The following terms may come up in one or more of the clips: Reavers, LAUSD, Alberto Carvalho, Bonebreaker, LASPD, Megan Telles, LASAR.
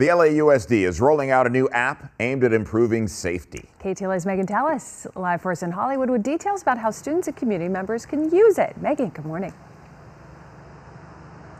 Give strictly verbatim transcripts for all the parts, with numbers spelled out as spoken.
The L A U S D is rolling out a new app aimed at improving safety. K T L A's Megan Telles live for us in Hollywood with details about how students and community members can use it. Megan, good morning.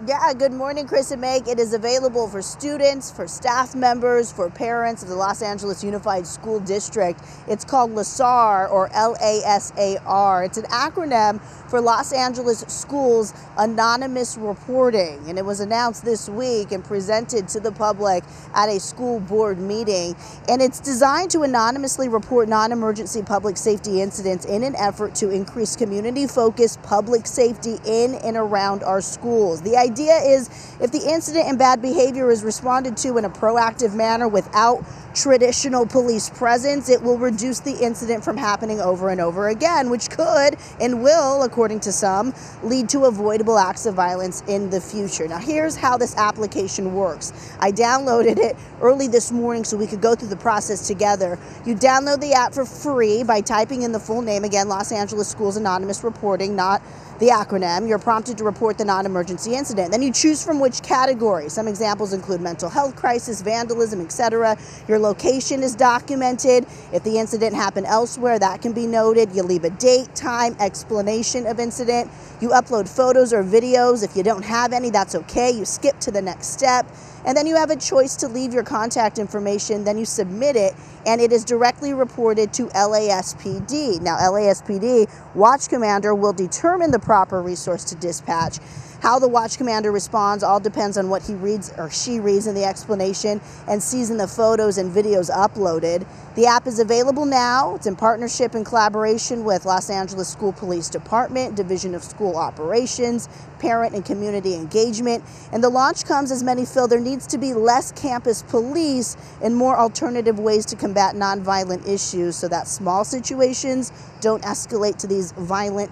Yeah, good morning, Chris and Meg. It is available for students, for staff members, for parents of the Los Angeles Unified School District. It's called LASAR, or L A S A R. It's an acronym for Los Angeles Schools Anonymous Reporting, and it was announced this week and presented to the public at a school board meeting. And it's designed to anonymously report non-emergency public safety incidents in an effort to increase community-focused public safety in and around our schools. The The idea is if the incident and bad behavior is responded to in a proactive manner without traditional police presence, it will reduce the incident from happening over and over again, which could and will, according to some, lead to avoidable acts of violence in the future. Now, here's how this application works. I downloaded it early this morning so we could go through the process together. You download the app for free by typing in the full name, again, Los Angeles Schools Anonymous Reporting, not the acronym. You're prompted to report the non-emergency incident. Then you choose from which category. Some examples include mental health crisis, vandalism, et cetera. Your location is documented. If the incident happened elsewhere, that can be noted. You leave a date, time, explanation of incident. You upload photos or videos. If you don't have any, that's okay. You skip to the next step. And then you have a choice to leave your contact information. Then you submit it, and it is directly reported to L A S P D. Now, L A S P D watch commander will determine the proper resource to dispatch. How the watch commander responds all depends on what he reads or she reads in the explanation and sees in the photos and videos uploaded. The app is available now. It's in partnership and collaboration with Los Angeles School Police Department, Division of School Operations, Parent and Community Engagement. And the launch comes as many feel there needs to be less campus police and more alternative ways to combat nonviolent issues so that small situations don't escalate to these violent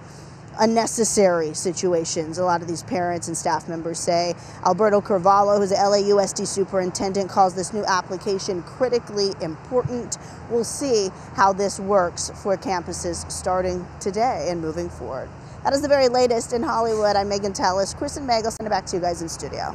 unnecessary situations, a lot of these parents and staff members say. Alberto Carvalho, who's the L A U S D superintendent, calls this new application critically important. We'll see how this works for campuses starting today and moving forward. That is the very latest in Hollywood. I'm Megan Telles. Chris and Meg, I'll send it back to you guys in studio.